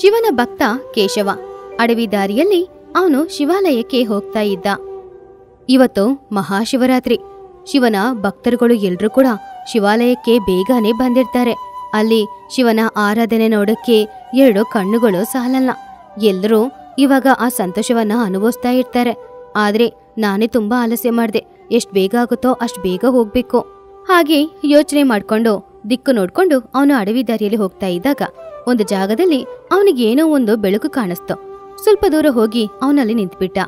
ಶಿವನ ಭಕ್ತ ಕೇಶವ ಅಡವಿ ದಾರಿಯಲ್ಲಿ ಅವನು ಶಿವಾಲಯಕ್ಕೆ ಹೋಗ್ತಾ ಇದ್ದ. ಇವತ್ತು ಮಹಾಶಿವರಾತ್ರಿ. ಶಿವನ ಭಕ್ತರುಗಳು ಎಲ್ಲರೂ ಕೂಡ ಶಿವಾಲಯಕ್ಕೆ ಬೇಗನೆ ಬಂದಿರ್ತಾರೆ. ಅಲ್ಲಿ ಶಿವನ ಆರಾಧನೆ ನೋಡಕ್ಕೆ ಎರಡು ಕಣ್ಣುಗಳು ಸಾಲಲ್ಲ. ಎಲ್ಲರೂ ಇವಾಗ ಆ ಸಂತೋಷವನ್ನ ಅನುಭವಿಸ್ತಾ ಇರ್ತಾರೆ. ಆದರೆ ನಾನೇ ತುಂಬಾ ಆಲಸ್ಯ ಮಾಡಿದೆ, ಎಷ್ಟು ಬೇಗ ಆಗುತ್ತೋ ಅಷ್ಟು ಬೇಗ ಹೋಗ್ಬೇಕು ಹಾಗೆ ಯೋಚನೆ ಮಾಡಿಕೊಂಡು ದಿಕ್ಕು ನೋಡ್ಕೊಂಡು ಅವನು ಅಡವಿ ದಾರಿಯಲ್ಲಿ ಹೋಗ್ತಾ ಇದ್ದಾಗ ಒಂದು ಜಾಗದಲ್ಲಿ ಅವನಿಗೇನೋ ಒಂದು ಬೆಳಕು ಕಾಣಿಸ್ತು. ಸ್ವಲ್ಪ ದೂರ ಹೋಗಿ ಅವನಲ್ಲಿ ನಿಂತುಬಿಟ್ಟ.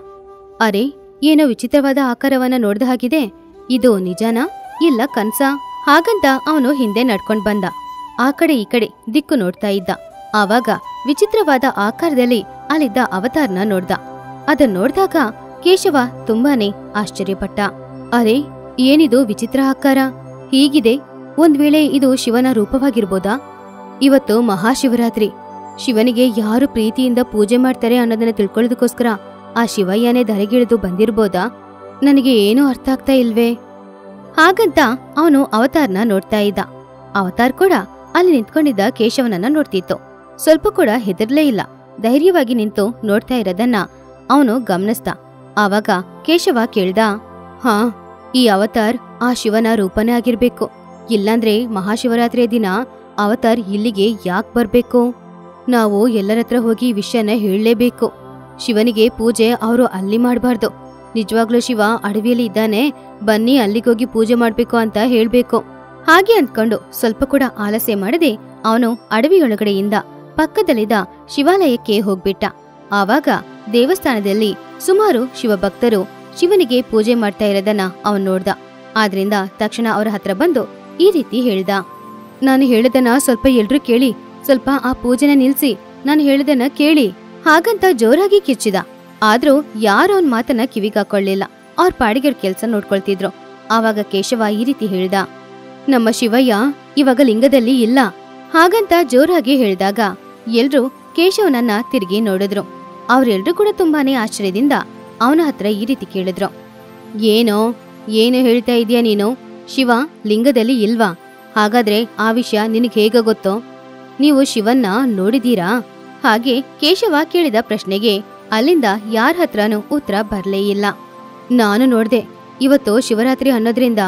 ಅರೆ, ಏನೋ ವಿಚಿತ್ರವಾದ ಆಕಾರವನ್ನ ನೋಡಿದ ಹಾಗಿದೆ, ಇದು ನಿಜಾನಾ ಇಲ್ಲ ಕನ್ಸ? ಹಾಗಂತ ಅವನು ಹಿಂದೆ ನಡ್ಕೊಂಡು ಬಂದ. ಆ ಕಡೆ ಈ ಕಡೆ ದಿಕ್ಕು ನೋಡ್ತಾ ಇದ್ದ. ಆವಾಗ ವಿಚಿತ್ರವಾದ ಆಕಾರದಲ್ಲಿ ಅಲ್ಲಿದ್ದ ಅವತಾರನ ನೋಡ್ದ. ಅದನ್ನ ನೋಡಿದಾಗ ಕೇಶವ ತುಂಬಾನೇ ಆಶ್ಚರ್ಯಪಟ್ಟ. ಅರೆ, ಏನಿದು ವಿಚಿತ್ರ ಆಕಾರ, ಹೀಗಿದೆ, ಒಂದ್ ವೇಳೆ ಇದು ಶಿವನ ರೂಪವಾಗಿರ್ಬೋದಾ? ಇವತ್ತು ಮಹಾಶಿವರಾತ್ರಿ, ಶಿವನಿಗೆ ಯಾರು ಪ್ರೀತಿಯಿಂದ ಪೂಜೆ ಮಾಡ್ತಾರೆ ಅನ್ನೋದನ್ನ ತಿಳ್ಕೊಳ್ಳೋದಕ್ಕೋಸ್ಕರ ಆ ಶಿವಯ್ಯನೇ ಧರೆಗಿಳಿದು ಬಂದಿರ್ಬೋದಾ? ನನಗೆ ಏನೂ ಅರ್ಥ ಆಗ್ತಾ ಇಲ್ವೇ ಹಾಗಂತ ಅವನು ಅವತಾರನ ನೋಡ್ತಾ ಇದ್ದ. ಅವತಾರ್ ಕೂಡ ಅಲ್ಲಿ ನಿಂತ್ಕೊಂಡಿದ್ದ ಕೇಶವನನ್ನ ನೋಡ್ತಿತ್ತು. ಸ್ವಲ್ಪ ಕೂಡ ಹೆದರ್ಲೇ ಇಲ್ಲ, ಧೈರ್ಯವಾಗಿ ನಿಂತು ನೋಡ್ತಾ ಇರೋದನ್ನ ಅವನು ಗಮನಿಸ್ದ. ಆವಾಗ ಕೇಶವ ಕೇಳ್ದ, ಹಾ, ಈ ಅವತಾರ್ ಆ ಶಿವನ ರೂಪನೇ ಆಗಿರ್ಬೇಕು, ಇಲ್ಲಾಂದ್ರೆ ಮಹಾಶಿವರಾತ್ರಿಯ ದಿನ ಅವತಾರ್ ಇಲ್ಲಿಗೆ ಯಾಕೆ ಬರ್ಬೇಕು? ನಾವು ಎಲ್ಲರತ್ರ ಹೋಗಿ ವಿಷಯನ ಹೇಳಲೇಬೇಕು. ಶಿವನಿಗೆ ಪೂಜೆ ಅವರು ಅಲ್ಲಿ ಮಾಡಬಾರ್ದು. ನಿಜವಾಗ್ಲೂ ಶಿವ ಅಡವಿಯಲ್ಲಿ ಇದ್ದಾನೆ, ಬನ್ನಿ ಅಲ್ಲಿಗೋಗಿ ಪೂಜೆ ಮಾಡ್ಬೇಕು ಅಂತ ಹೇಳ್ಬೇಕು. ಹಾಗೆ ಅಂದ್ಕೊಂಡು ಸ್ವಲ್ಪ ಕೂಡ ಆಲಸ್ಯ ಮಾಡದೆ ಅವನು ಅಡವಿಯೊಳಗಡೆಯಿಂದ ಪಕ್ಕದಲ್ಲಿದ್ದ ಶಿವಾಲಯಕ್ಕೆ ಹೋಗ್ಬಿಟ್ಟ. ಆವಾಗ ದೇವಸ್ಥಾನದಲ್ಲಿ ಸುಮಾರು ಶಿವಭಕ್ತರು ಶಿವನಿಗೆ ಪೂಜೆ ಮಾಡ್ತಾ ಇರೋದನ್ನ ಅವನು ನೋಡ್ದ. ಆದ್ರಿಂದ ತಕ್ಷಣ ಅವರ ಹತ್ರ ಬಂದು ಈ ರೀತಿ ಹೇಳ್ದ, ನಾನು ಹೇಳದನ್ನ ಸ್ವಲ್ಪ ಎಲ್ರೂ ಕೇಳಿ, ಸ್ವಲ್ಪ ಆ ಪೂಜೆನ ನಿಲ್ಸಿ, ನಾನು ಹೇಳದನ್ನ ಕೇಳಿ ಹಾಗಂತ ಜೋರಾಗಿ ಕಿಚ್ಚಿದ. ಆದ್ರೂ ಯಾರು ಅವನ್ ಮಾತನ್ನ ಕಿವಿಗಾಕೊಳ್ಳಿಲ್ಲ, ಅವ್ರ ಪಾಡಿಗೆರ್ ಕೆಲ್ಸ ನೋಡ್ಕೊಳ್ತಿದ್ರು. ಆವಾಗ ಕೇಶವ ಈ ರೀತಿ ಹೇಳ್ದ, ನಮ್ಮ ಶಿವಯ್ಯ ಇವಾಗ ಲಿಂಗದಲ್ಲಿ ಇಲ್ಲ ಹಾಗಂತ ಜೋರಾಗಿ ಹೇಳ್ದಾಗ ಎಲ್ರೂ ಕೇಶವನನ್ನ ತಿರುಗಿ ನೋಡಿದ್ರು. ಅವ್ರೆಲ್ರೂ ಕೂಡ ತುಂಬಾನೇ ಆಶ್ಚರ್ಯದಿಂದ ಅವನ ಹತ್ರ ಈ ರೀತಿ ಕೇಳಿದ್ರು, ಏನೋ ಏನು ಹೇಳ್ತಾ ಇದೀಯ ನೀನು? ಶಿವ ಲಿಂಗದಲ್ಲಿ ಇಲ್ವಾ? ಹಾಗಾದ್ರೆ ಆ ವಿಷಯ ನಿನಗೆ ಹೇಗ ಗೊತ್ತೋ? ನೀವು ಶಿವನ್ನ ನೋಡಿದೀರಾ? ಹಾಗೆ ಕೇಶವ ಕೇಳಿದ ಪ್ರಶ್ನೆಗೆ ಅಲ್ಲಿಂದ ಯಾರ ಹತ್ರನೂ ಉತ್ತರ ಬರಲೇ ಇಲ್ಲ. ನಾನು ನೋಡ್ದೆ, ಇವತ್ತು ಶಿವರಾತ್ರಿ ಅನ್ನೋದ್ರಿಂದ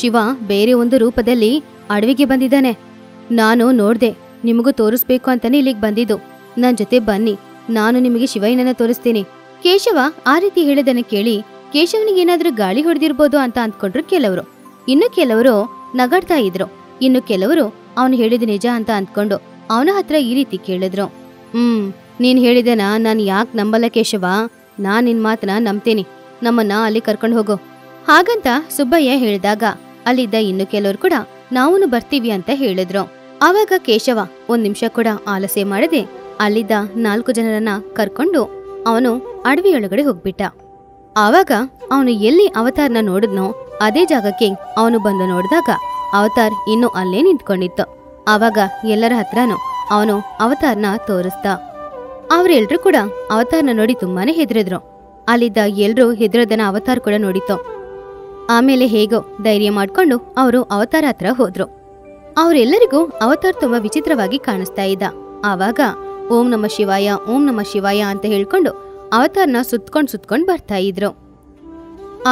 ಶಿವ ಬೇರೆ ಒಂದು ರೂಪದಲ್ಲಿ ಅಡವಿಗೆ ಬಂದಿದ್ದಾನೆ. ನಾನು ನೋಡ್ದೆ, ನಿಮಗೂ ತೋರಿಸ್ಬೇಕು ಅಂತಾನೆ ಇಲ್ಲಿಗೆ ಬಂದಿದ್ದು. ನನ್ನ ಜೊತೆ ಬನ್ನಿ, ನಾನು ನಿಮಗೆ ಶಿವಯ್ಯನನ್ನ ತೋರಿಸ್ತೀನಿ. ಕೇಶವ ಆ ರೀತಿ ಹೇಳಿದನ್ನ ಕೇಳಿ ಕೇಶವನಿಗೇನಾದ್ರೂ ಗಾಳಿ ಹೊಡೆದಿರ್ಬೋದು ಅಂತ ಅಂದ್ಕೊಂಡ್ರು ಕೆಲವರು. ಇನ್ನು ಕೆಲವರು ನಗಾಡ್ತಾ ಇದ್ರು. ಇನ್ನು ಕೆಲವರು ಅವನು ಹೇಳಿದ ನಿಜ ಅಂತ ಅಂದ್ಕೊಂಡು ಅವನ ಹತ್ರ ಈ ರೀತಿ ಕೇಳಿದ್ರು, ನೀನ್ ಹೇಳಿದನ ನಾನು ಯಾಕೆ ನಂಬಲ್ಲ ಕೇಶವ, ನಾನ್ ನಿನ್ ಮಾತನ್ನ ನಂಬ್ತೀನಿ, ನಮ್ಮನ್ನ ಅಲ್ಲಿ ಕರ್ಕೊಂಡು ಹೋಗೋ ಹಾಗಂತ ಸುಬ್ಬಯ್ಯ ಹೇಳಿದಾಗ ಅಲ್ಲಿದ್ದ ಇನ್ನು ಕೆಲವರು ಕೂಡ ನಾವು ಬರ್ತೀವಿ ಅಂತ ಹೇಳಿದ್ರು. ಆವಾಗ ಕೇಶವ ಒಂದ್ ನಿಮಿಷ ಕೂಡ ಆಲಸ್ಯ ಮಾಡದೆ ಅಲ್ಲಿದ್ದ 4 ಜನರನ್ನ ಕರ್ಕೊಂಡು ಅವನು ಅಡವಿಯೊಳಗಡೆ ಹೋಗ್ಬಿಟ್ಟ. ಆವಾಗ ಅವನು ಎಲ್ಲಿ ಅವತಾರ್ನ ನೋಡಿದ್ನೋ ಅದೇ ಜಾಗಕ್ಕೆ ಅವನು ಬಂದು ನೋಡಿದಾಗ ಅವತಾರ್ ಇನ್ನು ಅಲ್ಲೇ ನಿಂತ್ಕೊಂಡಿತ್ತು. ಆವಾಗ ಎಲ್ಲರ ಹತ್ರನೂ ಅವನು ಅವತಾರ್ನ ತೋರಿಸ್ದ. ಅವರೆಲ್ರೂ ಕೂಡ ಅವತಾರ್ನ ನೋಡಿ ತುಂಬಾನೇ ಹೆದರಿದ್ರು. ಅಲ್ಲಿದ್ದ ಎಲ್ರೂ ಹೆದರದನ ಅವತಾರ್ ಕೂಡ ನೋಡಿತ್ತು. ಆಮೇಲೆ ಹೇಗೋ ಧೈರ್ಯ ಮಾಡ್ಕೊಂಡು ಅವರು ಅವತಾರ ಹತ್ರ ಹೋದ್ರು. ಅವರೆಲ್ಲರಿಗೂ ಅವತಾರ್ ತುಂಬಾ ವಿಚಿತ್ರವಾಗಿ ಕಾಣಿಸ್ತಾ ಇದ್ದ. ಆವಾಗ ಓಂ ನಮ ಶಿವಾಯ, ಓಂ ನಮ ಶಿವಾಯ ಅಂತ ಹೇಳ್ಕೊಂಡು ಅವತಾರ್ನ ಸುತ್ಕೊಂಡು ಸುತ್ಕೊಂಡು ಬರ್ತಾ ಇದ್ರು.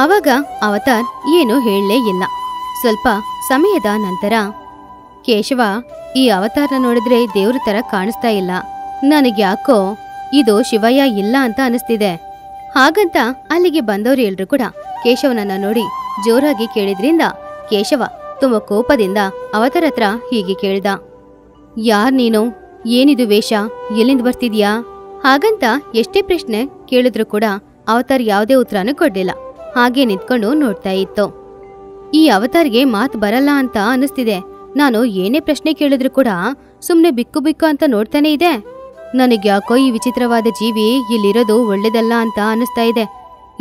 ಆವಾಗ ಅವತಾರ್ ಏನು ಹೇಳಲೇ ಇಲ್ಲ. ಸ್ವಲ್ಪ ಸಮಯದ ನಂತರ, ಕೇಶವ, ಈ ಅವತಾರ್ನ ನೋಡಿದ್ರೆ ದೇವ್ರ ತರ ಕಾಣಿಸ್ತಾ ಇಲ್ಲ, ನನಗ್ಯಾಕೋ ಇದು ಶಿವಯ್ಯ ಇಲ್ಲ ಅಂತ ಅನಿಸ್ತಿದೆ ಹಾಗಂತ ಅಲ್ಲಿಗೆ ಬಂದವರು ಎಲ್ರು ಕೂಡ ಕೇಶವನನ್ನ ನೋಡಿ ಜೋರಾಗಿ ಕೇಳಿದ್ರಿಂದ ಕೇಶವ ತುಂಬಾ ಕೋಪದಿಂದ ಅವತಾರ ಹತ್ರ ಹೀಗೆ ಕೇಳ್ದ, ಯಾರ್ ನೀನು? ಏನಿದು ವೇಷ? ಎಲ್ಲಿಂದ ಬರ್ತಿದ್ಯಾ? ಹಾಗಂತ ಎಷ್ಟೇ ಪ್ರಶ್ನೆ ಕೇಳಿದ್ರು ಕೂಡ ಅವತಾರ್ ಯಾವುದೇ ಉತ್ತರನೂ ಕೊಡ್ಲಿಲ್ಲ. ಹಾಗೆ ನಿಂತ್ಕೊಂಡು ನೋಡ್ತಾ ಇತ್ತು. ಈ ಅವತಾರ್ಗೆ ಮಾತು ಬರಲ್ಲ ಅಂತ ಅನಿಸ್ತಿದೆ. ನಾನು ಏನೇ ಪ್ರಶ್ನೆ ಕೇಳಿದ್ರು ಕೂಡ ಸುಮ್ನೆ ಬಿಕ್ಕು ಬಿಕ್ಕು ಅಂತ ನೋಡ್ತಾನೆ ಇದೆ. ನನಗ್ಯಾಕೋ ಈ ವಿಚಿತ್ರವಾದ ಜೀವಿ ಇಲ್ಲಿರೋದು ಒಳ್ಳೇದಲ್ಲ ಅಂತ ಅನಿಸ್ತಾ ಇದೆ.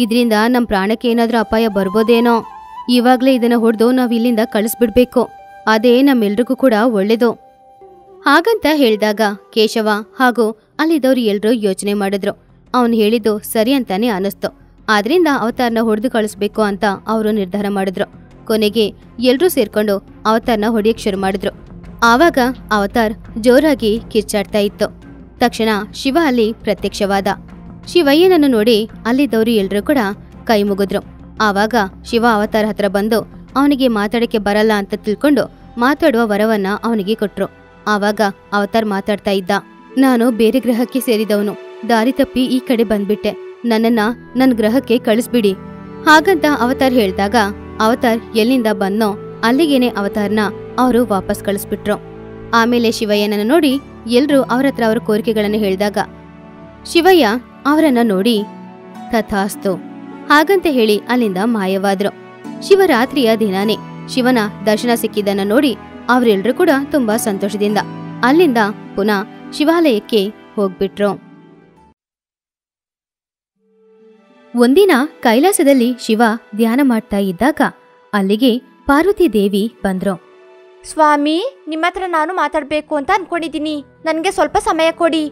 ಇದರಿಂದ ನಮ್ಮ ಪ್ರಾಣಕ್ಕೆ ಏನಾದ್ರೂ ಅಪಾಯ ಬರ್ಬೋದೇನೋ. ಇವಾಗ್ಲೇ ಇದನ್ನ ಹೊಡೆದು ನಾವು ಇಲ್ಲಿಂದ ಕಳಿಸ್ಬಿಡ್ಬೇಕು, ಅದೇ ನಮ್ಮೆಲ್ರಿಗೂ ಕೂಡ ಒಳ್ಳೇದು ಹಾಗಂತ ಹೇಳಿದಾಗ ಕೇಶವ ಹಾಗೂ ಅಲ್ಲಿದ್ದವ್ರು ಎಲ್ರೂ ಯೋಚನೆ ಮಾಡಿದ್ರು. ಅವನು ಹೇಳಿದ್ದು ಸರಿ ಅಂತಾನೆ ಅನಿಸ್ತು. ಆದ್ರಿಂದ ಅವತಾರ್ನ ಹೊಡೆದು ಕಳಿಸ್ಬೇಕು ಅಂತ ಅವರು ನಿರ್ಧಾರ ಮಾಡಿದ್ರು. ಕೊನೆಗೆ ಎಲ್ರೂ ಸೇರ್ಕೊಂಡು ಅವತಾರ್ನ ಹೊಡೆಯಕ್ಕೆ ಶುರು ಮಾಡಿದ್ರು. ಆವಾಗ ಅವತಾರ್ ಜೋರಾಗಿ ಕಿಚ್ಚಾಡ್ತಾ ಇತ್ತು. ತಕ್ಷಣ ಶಿವ ಅಲ್ಲಿ ಪ್ರತ್ಯಕ್ಷವಾದ. ಶಿವಯ್ಯನನ್ನು ನೋಡಿ ಅಲ್ಲಿದ್ದವರು ಎಲ್ಲರೂ ಕೂಡ ಕೈ ಮುಗಿದ್ರು. ಆವಾಗ ಶಿವ ಅವತಾರ ಹತ್ರ ಬಂದು ಅವನಿಗೆ ಮಾತಾಡಕ್ಕೆ ಬರಲ್ಲ ಅಂತ ತಿಳ್ಕೊಂಡು ಮಾತಾಡುವ ವರವನ್ನ ಅವನಿಗೆ ಕೊಟ್ರು. ಆವಾಗ ಅವತಾರ್ ಮಾತಾಡ್ತಾ ಇದ್ದ, ನಾನು ಬೇರೆ ಗ್ರಹಕ್ಕೆ ಸೇರಿದವನು, ದಾರಿ ತಪ್ಪಿ ಈ ಕಡೆ ಬಂದ್ಬಿಟ್ಟೆ, ನನ್ನನ್ನ ನನ್ನ ಗ್ರಹಕ್ಕೆ ಕಳಿಸ್ಬಿಡಿ ಹಾಗಂತ ಅವತಾರ್ ಹೇಳಿದಾಗ ಅವತಾರ್ ಎಲ್ಲಿಂದ ಬಂದೋ ಅಲ್ಲಿಗೇನೆ ಅವತಾರ್ನ ಅವರು ವಾಪಸ್ ಕಳಿಸ್ಬಿಟ್ರು. ಆಮೇಲೆ ಶಿವಯ್ಯನನ್ನು ನೋಡಿ ಎಲ್ರೂ ಅವ್ರ ಹತ್ರ ಅವ್ರ ಕೋರಿಕೆಗಳನ್ನು ಹೇಳಿದಾಗ ಶಿವಯ್ಯ ಅವರನ್ನ ನೋಡಿ ತಥಾಸ್ತು ಹಾಗಂತ ಹೇಳಿ ಅಲ್ಲಿಂದ ಮಾಯವಾದ್ರು. ಶಿವರಾತ್ರಿಯ ದಿನಾನೇ ಶಿವನ ದರ್ಶನ ಸಿಕ್ಕಿದ್ದನ್ನ ನೋಡಿ ಅವರೆಲ್ಲರೂ ಕೂಡ ತುಂಬಾ ಸಂತೋಷದಿಂದ ಅಲ್ಲಿಂದ ಪುನಃ ಶಿವಾಲಯಕ್ಕೆ ಹೋಗ್ಬಿಟ್ರು. ಒಂದಿನ ಕೈಲಾಸದಲ್ಲಿ ಶಿವ ಧ್ಯಾನ ಮಾಡ್ತಾ ಇದ್ದಾಗ ಅಲ್ಲಿಗೆ ಪಾರ್ವತಿ ದೇವಿ ಬಂದ್ರು. ಸ್ವಾಮಿ, ನಿಮ್ಮ ಹತ್ರ ನಾನು ಮಾತಾಡ್ಬೇಕು ಅಂತ ಅನ್ಕೊಂಡಿದ್ದೀನಿ, ನನ್ಗೆ ಸ್ವಲ್ಪ ಸಮಯ ಕೊಡಿ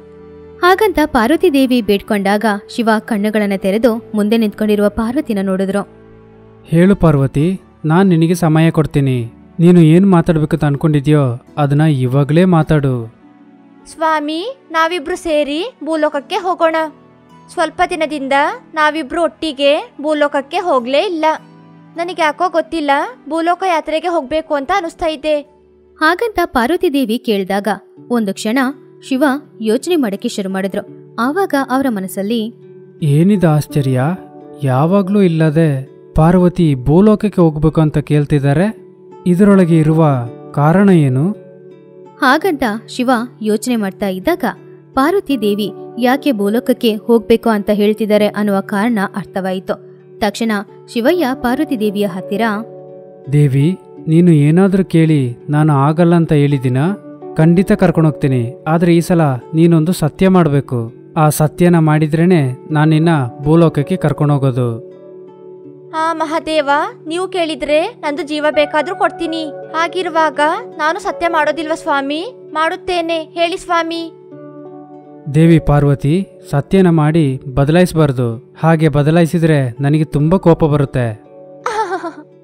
ಹಾಗಂತ ಪಾರ್ವತಿ ದೇವಿ ಬೇಡ್ಕೊಂಡಾಗ ಶಿವ ಕಣ್ಣುಗಳನ್ನ ತೆರೆದು ಮುಂದೆ ನಿಂತ್ಕೊಂಡಿರುವ ಪಾರ್ವತಿನ ನೋಡಿದ್ರು. ಹೇಳು ಪಾರ್ವತಿ, ನಾನು ನಿನಗೆ ಸಮಯ ಕೊಡ್ತೀನಿ, ನೀನು ಏನು ಮಾತಾಡ್ಬೇಕಂತ ಅನ್ಕೊಂಡಿದ್ಯೋ ಅದನ್ನ ಇವಾಗಲೇ ಮಾತಾಡು. ಸ್ವಾಮಿ, ನಾವಿಬ್ರು ಸೇರಿ ಭೂಲೋಕಕ್ಕೆ ಹೋಗೋಣ. ಸ್ವಲ್ಪ ದಿನದಿಂದ ನಾವಿಬ್ರು ಒಟ್ಟಿಗೆ ಭೂಲೋಕಕ್ಕೆ ಹೋಗ್ಲೇ ಇಲ್ಲ. ನನಗೆ ಯಾಕೋ ಗೊತ್ತಿಲ್ಲ, ಭೂಲೋಕ ಯಾತ್ರೆಗೆ ಹೋಗ್ಬೇಕು ಅಂತ ಅನಿಸ್ತಾ ಇದೆ ಹಾಗಂತ ಪಾರ್ವತಿ ದೇವಿ ಕೇಳಿದಾಗ ಒಂದು ಕ್ಷಣ ಶಿವ ಯೋಚನೆ ಮಾಡಕ್ಕೆ ಶುರು ಮಾಡಿದ್ರು. ಆವಾಗ ಅವರ ಮನಸ್ಸಲ್ಲಿ ಏನಿದ ಆಶ್ಚರ್ಯ, ಯಾವಾಗ್ಲೂ ಇಲ್ಲದೆ ಪಾರ್ವತಿ ಭೂಲೋಕಕ್ಕೆ ಹೋಗ್ಬೇಕು ಅಂತ ಕೇಳ್ತಿದ್ದಾರೆ, ಇದರೊಳಗೆ ಇರುವ ಕಾರಣ ಏನು ಹಾಗಂತ ಶಿವ ಯೋಚನೆ ಮಾಡ್ತಾ ಇದ್ದಾಗ ಪಾರ್ವತಿ ದೇವಿ ಯಾಕೆ ಭೂಲೋಕಕ್ಕೆ ಹೋಗ್ಬೇಕು ಅಂತ ಹೇಳ್ತಿದ್ದಾರೆ ಅನ್ನುವ ಕಾರಣ ಅರ್ಥವಾಯಿತು. ತಕ್ಷಣ ಶಿವಯ್ಯ ಪಾರ್ವತಿ ದೇವಿಯ ಹತ್ತಿರ, ದೇವಿ, ನೀನು ಏನಾದರೂ ಕೇಳಿ ನಾನು ಆಗಲ್ಲ ಅಂತ ಹೇಳಿದಿನ, ಖಂಡಿತ ಕರ್ಕೊಂಡೋಗ್ತೀನಿ, ಆದರೆ ಈ ಸಲ ನೀನೊಂದು ಸತ್ಯ ಮಾಡಬೇಕು, ಆ ಸತ್ಯನ ಮಾಡಿದ್ರೇನೆ ನಾನು ನಿನ್ನ ಭೂಲೋಕಕ್ಕೆ ಕರ್ಕೊಂಡೋಗೋದು. ಆ ಮಹಾದೇವ, ನೀವು ಕೇಳಿದ್ರೆ ನಂದು ಜೀವ ಬೇಕಾದ್ರೂ ಕೊಡ್ತೀನಿ, ಹಾಗಿರುವಾಗ ನಾನು ಸತ್ಯ ಮಾಡೋದಿಲ್ವಾ ಸ್ವಾಮಿ? ಮಾಡುತ್ತೇನೆ, ಹೇಳಿ ಸ್ವಾಮಿ. ದೇವಿ ಪಾರ್ವತಿ, ಸತ್ಯನ ಮಾಡಿ ಬದಲಾಯಿಸಬಾರ್ದು, ಹಾಗೆ ಬದಲಾಯಿಸಿದ್ರೆ ನನಗೆ ತುಂಬಾ ಕೋಪ ಬರುತ್ತೆ.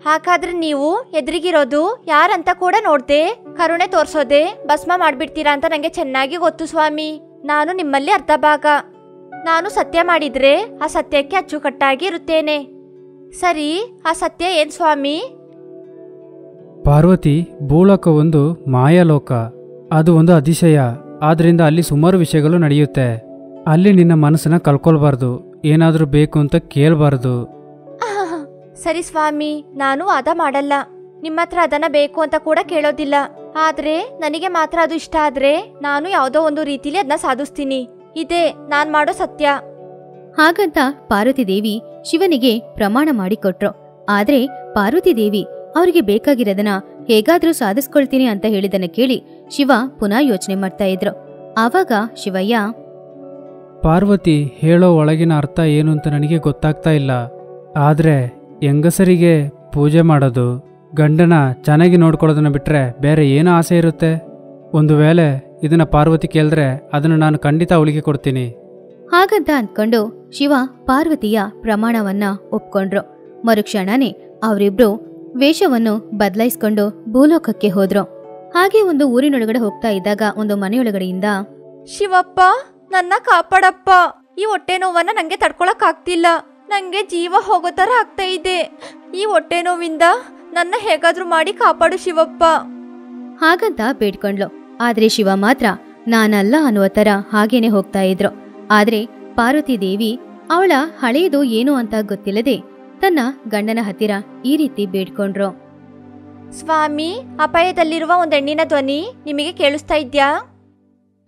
ಹಾಗಾದ್ರೆ ನೀವು ಎದುರಿಗಿರೋದು ಯಾರಂತ ಕೂಡ ನೋಡ್ದೆ ಕರುಣೆ ತೋರ್ಸೋದೆ ಭಸ್ಮ ಮಾಡ್ಬಿಡ್ತೀರಾ ಅಂತ ನಂಗೆ ಚೆನ್ನಾಗಿ ಗೊತ್ತು ಸ್ವಾಮಿ. ನಾನು ನಿಮ್ಮಲ್ಲಿ ಅರ್ಧ ಭಾಗ, ನಾನು ಸತ್ಯ ಮಾಡಿದ್ರೆ ಆ ಸತ್ಯಕ್ಕೆ ಅಚ್ಚುಕಟ್ಟಾಗಿ ಇರುತ್ತೇನೆ. ಸರಿ, ಆ ಸತ್ಯ ಏನ್ ಸ್ವಾಮಿ? ಪಾರ್ವತಿ, ಭೂಲೋಕ ಒಂದು ಮಾಯಾಲೋಕ, ಅದು ಒಂದು ಅತಿಶಯ, ಆದ್ರಿಂದ ಅಲ್ಲಿ ಸುಮಾರು ವಿಷಯಗಳು ನಡೆಯುತ್ತೆ. ಅಲ್ಲಿ ನಿನ್ನ ಮನಸ್ಸನ್ನ ಕಳ್ಕೊಳ್ಬಾರ್ದು, ಏನಾದ್ರೂ ಬೇಕು ಅಂತ ಕೇಳಬಾರ್ದು. ಸರಿ ಸ್ವಾಮಿ, ನಾನು ವಾದ ಮಾಡಲ್ಲ, ನಿಮ್ಮ ಹತ್ರ ಅದನ್ನ ಬೇಕು ಅಂತ ಕೂಡ ಕೇಳೋದಿಲ್ಲ, ಆದ್ರೆ ನನಗೆ ಮಾತ್ರ ಅದು ಇಷ್ಟ ಆದ್ರೆ ನಾನು ಯಾವುದೋ ಒಂದು ರೀತಿಲಿ ಅದನ್ನ ಸಾಧಿಸ್ತೀನಿ, ಇದೇ ನಾನ್ ಮಾಡೋ ಸತ್ಯ ಹಾಗಂತ ಪಾರ್ವತಿ ದೇವಿ ಶಿವನಿಗೆ ಪ್ರಮಾಣ ಮಾಡಿಕೊಟ್ರು. ಆದ್ರೆ ಪಾರ್ವತಿ ದೇವಿ ಅವರಿಗೆ ಬೇಕಾಗಿರೋದನ್ನ ಹೇಗಾದ್ರೂ ಸಾಧಿಸ್ಕೊಳ್ತೀನಿ ಅಂತ ಹೇಳಿದನ್ನ ಕೇಳಿ ಶಿವ ಪುನಃ ಯೋಚನೆ ಮಾಡ್ತಾ ಇದ್ರು. ಆವಾಗ ಶಿವಯ್ಯ, ಪಾರ್ವತಿ ಹೇಳೋ ಒಳಗಿನ ಅರ್ಥ ಏನು ಅಂತ ನನಗೆ ಗೊತ್ತಾಗ್ತಾ ಇಲ್ಲ, ಆದ್ರೆ ಹೆಂಗಸರಿಗೆ ಪೂಜೆ ಮಾಡೋದು, ಗಂಡನ ಚೆನ್ನಾಗಿ ನೋಡ್ಕೊಳ್ಳೋದನ್ನ ಬಿಟ್ರೆ ಬೇರೆ ಏನೋ ಆಸೆ ಇರುತ್ತೆ. ಒಂದು ವೇಳೆ ಇದನ್ನ ಪಾರ್ವತಿ ಕೇಳಿದ್ರೆ ಅದನ್ನು ನಾನು ಖಂಡಿತ ಅವಳಿಗೆ ಕೊಡ್ತೀನಿ ಹಾಗಂತ ಅಂದ್ಕೊಂಡು ಶಿವ ಪಾರ್ವತಿಯ ಪ್ರಮಾಣವನ್ನ ಒಪ್ಕೊಂಡ್ರು. ಮರುಕ್ಷಣನೇ ಅವರಿಬ್ರು ವೇಷವನ್ನು ಬದಲಾಯಿಸ್ಕೊಂಡು ಭೂಲೋಕಕ್ಕೆ ಹೋದ್ರು. ಹಾಗೆ ಒಂದು ಊರಿನೊಳಗಡೆ ಹೋಗ್ತಾ ಇದ್ದಾಗ ಒಂದು ಮನೆಯೊಳಗಡೆಯಿಂದ, ಶಿವಪ್ಪ ನನ್ನ ಕಾಪಾಡಪ್ಪ, ಈ ಹೊಟ್ಟೆ ನೋವನ್ನ ನಂಗೆ ತಡ್ಕೊಳಕ್ ಆಗ್ತಿಲ್ಲ, ನಂಗೆ ಜೀವ ಹೋಗೋ ತರ ಆಗ್ತಾ ಇದೆ, ಈ ಹೊಟ್ಟೆ ನೋವಿಂದ ನನ್ನ ಹೇಗಾದ್ರೂ ಮಾಡಿ ಕಾಪಾಡು ಶಿವಪ್ಪ ಹಾಗಂತ ಬೇಡ್ಕೊಂಡ್ಲು. ಆದ್ರೆ ಶಿವ ಮಾತ್ರ ನಾನಲ್ಲ ಅನ್ನುವ ತರ ಹಾಗೇನೆ ಹೋಗ್ತಾ ಇದ್ರು. ಆದ್ರೆ ಪಾರ್ವತಿ ದೇವಿ ಅವಳ ಹಳೆಯದು ಏನು ಅಂತ ಗೊತ್ತಿಲ್ಲದೆ ತನ್ನ ಗಂಡನ ಹತ್ತಿರ ಈ ರೀತಿ ಬೇಡ್ಕೊಂಡ್ರು. ಸ್ವಾಮಿ, ಅಪಾಯದಲ್ಲಿರುವ ಒಂದು ಹೆಣ್ಣಿನ ಧ್ವನಿ ನಿಮಗೆ ಕೇಳಿಸ್ತಾ ಇದ್ಯಾ?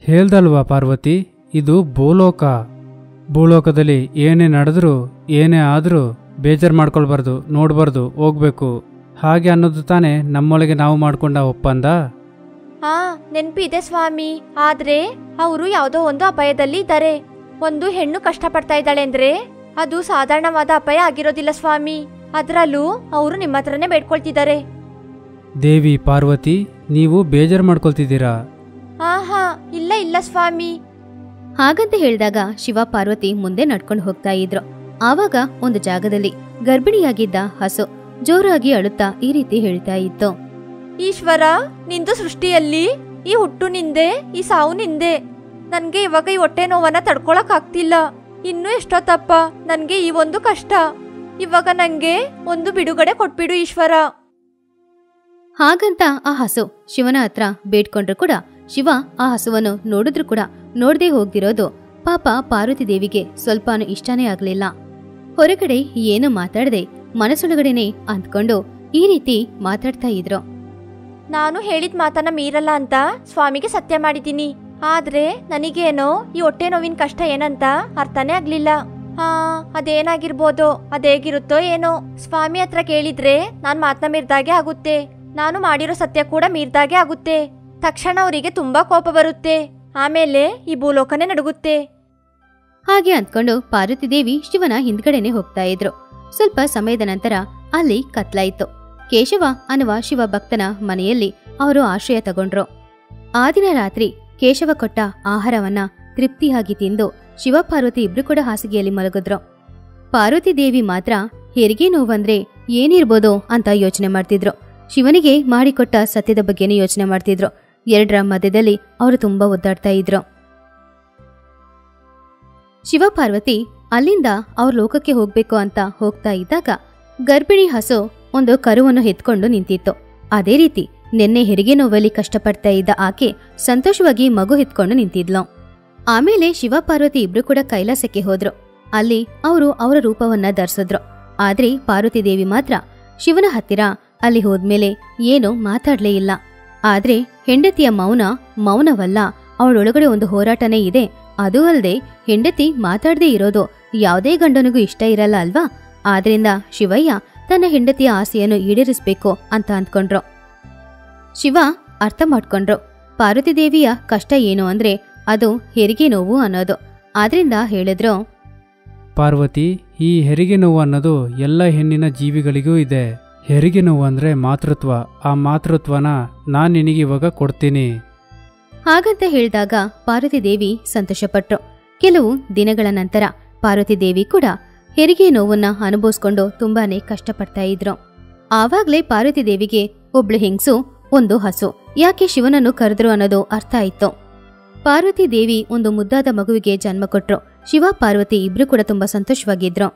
ಹೇಳ್ದಲ್ವಾ ಪಾರ್ವತಿ, ಇದು ಭೂಲೋಕ, ಭೂಲೋಕದಲ್ಲಿ ಏನೇ ನಡೆದ್ರು ಏನೇ ಆದ್ರೂ ಬೇಜಾರ್ ಮಾಡ್ಕೊಳ್ಬಾರ್ದು, ನೋಡ್ಬಾರ್ದು, ಹೋಗ್ಬೇಕು, ಹಾಗೆ ಅನ್ನೋದು ತಾನೇ ನಮ್ಮೊಳಗೆ ನಾವು ಮಾಡ್ಕೊಂಡ ಒಪ್ಪಂದ. ಹಾ, ನೆನ್ಪಿದೆ ಸ್ವಾಮಿ, ಆದ್ರೆ ಅವರು ಯಾವುದೋ ಒಂದು ಅಪಾಯದಲ್ಲಿ ಇದ್ದಾರೆ. ಒಂದು ಹೆಣ್ಣು ಕಷ್ಟಪಡ್ತಾ ಇದ್ದಾಳೆ ಅಂದ್ರೆ ಅದು ಸಾಧಾರಣವಾದ ಅಪಾಯ ಆಗಿರೋದಿಲ್ಲ ಸ್ವಾಮಿ, ಅದರಲ್ಲೂ ಅವರು ನಿಮ್ಮ ಹತ್ರನೇ ಬೇಡ್ಕೊಳ್ತಿದ್ದಾರೆ. ದೇವಿ ಪಾರ್ವತಿ, ನೀವು ಬೇಜಾರು ಮಾಡ್ಕೊಳ್ತಿದ್ದೀರಾ? ಆಹಾ, ಇಲ್ಲ ಇಲ್ಲ ಸ್ವಾಮಿ ಹಾಗಂತ ಹೇಳಿದಾಗ ಶಿವ ಪಾರ್ವತಿ ಮುಂದೆ ನಡ್ಕೊಂಡು ಹೋಗ್ತಾ ಇದ್ರು. ಆವಾಗ ಒಂದು ಜಾಗದಲ್ಲಿ ಗರ್ಭಿಣಿಯಾಗಿದ್ದ ಹಸು ಜೋರಾಗಿ ಅಳುತ್ತಾ ಈ ರೀತಿ ಹೇಳ್ತಾ ಇತ್ತು, ಈಶ್ವರ, ನಿಂದು ಸೃಷ್ಟಿಯಲ್ಲಿ ಈ ಹುಟ್ಟು ನಿಂದೆ, ಈ ಸಾವು ನಿಂದೆ, ನನಗೆ ಇವಾಗ ಈ ಹೊಟ್ಟೆ ನೋವನ್ನ ತಡ್ಕೊಳ್ಳಕ ಆಗ್ತಿಲ್ಲ. ಇನ್ನು ಎಷ್ಟೊತ್ತಪ್ಪ ನನಗೆ ಈ ಒಂದು ಕಷ್ಟ. ಇವಾಗ ನನಗೆ ಒಂದು ಬಿಡುಗಡೆ ಕೊಟ್ಬಿಡು ಈಶ್ವರ. ಹಾಗಂತ ಆ ಹಸು ಶಿವನ ಹತ್ರ ಬೇಡ್ಕೊಂಡ್ರು ಕೂಡ ಶಿವ ಆ ಹಸುವನ್ನು ನೋಡಿದ್ರು ಕೂಡ ನೋಡದೆ ಹೋಗ್ದಿರೋದು ಪಾಪ ಪಾರ್ವತಿ ದೇವಿಗೆ ಸ್ವಲ್ಪನೂ ಇಷ್ಟನೇ ಆಗ್ಲಿಲ್ಲ. ಹೊರಗಡೆ ಏನು ಮಾತಾಡದೆ ಮನಸ್ಸೊಳಗಡೆನೆ ಅಂದ್ಕೊಂಡು ಈ ರೀತಿ ಮಾತಾಡ್ತಾ ಇದ್ರು. ನಾನು ಹೇಳಿದ ಮಾತನ್ನ ಮೀರಲ್ಲ ಅಂತ ಸ್ವಾಮಿಗೆ ಸತ್ಯ ಮಾಡಿದ್ದೀನಿ. ಆದ್ರೆ ನನಗೇನೋ ಈ ಹೊಟ್ಟೆ ನೋವಿನ ಕಷ್ಟ ಏನಂತ ಅರ್ಥನೇ ಆಗ್ಲಿಲ್ಲ. ಹಾ, ಅದೇನಾಗಿರ್ಬೋದು, ಅದೇಗಿರುತ್ತೋ ಏನೋ. ಸ್ವಾಮಿ ಹತ್ರ ಕೇಳಿದ್ರೆ ನಾನ್ ಮಾತನ್ನ ಮೀರ್ದಾಗೆ ಆಗುತ್ತೆ, ನಾನು ಮಾಡಿರೋ ಸತ್ಯ ಕೂಡ ಮೀರ್ದಾಗೆ ಆಗುತ್ತೆ. ತಕ್ಷಣ ಅವರಿಗೆ ತುಂಬಾ ಕೋಪ ಬರುತ್ತೆ, ಆಮೇಲೆ ಈ ಭೂಲೋಕನೇ ನಡುಗುತ್ತೆ. ಹಾಗೆ ಅಂದ್ಕೊಂಡು ಪಾರ್ವತಿ ದೇವಿ ಶಿವನ ಹಿಂದ್ಗಡೆನೆ ಹೋಗ್ತಾ ಇದ್ರು. ಸ್ವಲ್ಪ ಸಮಯದ ನಂತರ ಅಲ್ಲಿ ಕತ್ಲಾಯಿತು. ಕೇಶವ ಅನ್ನುವ ಶಿವ ಭಕ್ತನ ಮನೆಯಲ್ಲಿ ಅವರು ಆಶ್ರಯ ತಗೊಂಡ್ರು. ಆ ದಿನ ರಾತ್ರಿ ಕೇಶವ ಕೊಟ್ಟ ಆಹಾರವನ್ನ ತೃಪ್ತಿಯಾಗಿ ತಿಂದು ಶಿವಪಾರ್ವತಿ ಇಬ್ರು ಕೂಡ ಹಾಸಿಗೆಯಲ್ಲಿ ಮಲಗಿದ್ರು. ಪಾರ್ವತಿ ದೇವಿ ಮಾತ್ರ ಹೆರಿಗೆ ನೋವಂದ್ರೆ ಏನಿರ್ಬೋದು ಅಂತ ಯೋಚನೆ ಮಾಡ್ತಿದ್ರು. ಶಿವನಿಗೆ ಮಾಡಿಕೊಟ್ಟ ಸತ್ಯದ ಬಗ್ಗೆನೇ ಯೋಚನೆ ಮಾಡ್ತಿದ್ರು. ಎರಡರ ಮಧ್ಯದಲ್ಲಿ ಅವರು ತುಂಬಾ ಒದ್ದಾಡ್ತಾ ಇದ್ರು. ಶಿವಪಾರ್ವತಿ ಅಲ್ಲಿಂದ ಅವ್ರ ಲೋಕಕ್ಕೆ ಹೋಗ್ಬೇಕು ಅಂತ ಹೋಗ್ತಾ ಇದ್ದಾಗ ಗರ್ಭಿಣಿ ಹಸು ಒಂದು ಕರುವನ್ನು ಹೆತ್ಕೊಂಡು ನಿಂತಿತ್ತು. ಅದೇ ರೀತಿ ನಿನ್ನೆ ಹೆರಿಗೆ ನೋವಲ್ಲಿ ಕಷ್ಟಪಡ್ತಾ ಇದ್ದ ಆಕೆ ಸಂತೋಷವಾಗಿ ಮಗು ಹೆತ್ಕೊಂಡು ನಿಂತಿದ್ಲು. ಆಮೇಲೆ ಶಿವಪಾರ್ವತಿ ಇಬ್ರು ಕೂಡ ಕೈಲಾಸಕ್ಕೆ ಹೋದ್ರು. ಅಲ್ಲಿ ಅವರು ಅವರ ರೂಪವನ್ನ ಧರಿಸಿದ್ರು. ಆದ್ರೆ ಪಾರ್ವತಿ ದೇವಿ ಮಾತ್ರ ಶಿವನ ಹತ್ತಿರ ಅಲ್ಲಿ ಹೋದ್ಮೇಲೆ ಏನೂ ಮಾತಾಡ್ಲೇ ಇಲ್ಲ. ಆದ್ರೆ ಹೆಂಡತಿಯ ಮೌನ ಮೌನವಲ್ಲ, ಅವಳೊಳಗಡೆ ಒಂದು ಹೋರಾಟನೇ ಇದೆ. ಅದೂ ಅಲ್ಲದೆ ಹೆಂಡತಿ ಮಾತಾಡದೇ ಇರೋದು ಯಾವುದೇ ಗಂಡನಿಗೂ ಇಷ್ಟ ಇರಲ್ಲ ಅಲ್ವಾ? ಆದ್ರಿಂದ ಶಿವಯ್ಯ ತನ್ನ ಹೆಂಡತಿಯ ಆಸೆಯನ್ನು ಈಡೇರಿಸಬೇಕು ಅಂತ ಅಂದ್ಕೊಂಡ್ರು. ಶಿವ ಅರ್ಥ ಮಾಡ್ಕೊಂಡ್ರು ಪಾರ್ವತಿ ದೇವಿಯ ಕಷ್ಟ ಏನು ಅಂದ್ರೆ ಅದು ಹೆರಿಗೆ ನೋವು ಅನ್ನೋದು. ಆದ್ರಿಂದ ಹೇಳಿದ್ರು, ಪಾರ್ವತಿ, ಈ ಹೆರಿಗೆ ನೋವು ಅನ್ನೋದು ಎಲ್ಲ ಹೆಣ್ಣಿನ ಜೀವಿಗಳಿಗೂ ಇದೆ. ಹೆರಿಗೆ ನೋವು ಅಂದ್ರೆ ಮಾತೃತ್ವ. ಆ ಮಾತೃತ್ವನ ನಾನು ನಿನಗಿವಾಗ ಕೊಡ್ತೀನಿ ಹಾಗಂತ ಹೇಳಿದಾಗ ಪಾರ್ವತಿ ದೇವಿ ಸಂತೋಷಪಟ್ರು. ಕೆಲವು ದಿನಗಳ ನಂತರ ಪಾರ್ವತಿ ದೇವಿ ಕೂಡ ಹೆರಿಗೆ ನೋವನ್ನ ಅನುಭವಿಸ್ಕೊಂಡು ತುಂಬಾನೇ ಕಷ್ಟಪಡ್ತಾ ಇದ್ರು. ಆವಾಗ್ಲೇ ಪಾರ್ವತಿ ದೇವಿಗೆ ಒಬ್ಳು ಹೆಂಗಸು ಒಂದು ಹಸು ಯಾಕೆ ಶಿವನನ್ನು ಕರೆದ್ರು ಅನ್ನೋದು ಅರ್ಥ ಆಯ್ತು. ಪಾರ್ವತಿ ದೇವಿ ಒಂದು ಮುದ್ದಾದ ಮಗುವಿಗೆ ಜನ್ಮ ಕೊಟ್ರು. ಶಿವ ಪಾರ್ವತಿ ಇಬ್ರು ಕೂಡ ತುಂಬಾ ಸಂತೋಷವಾಗಿದ್ರು.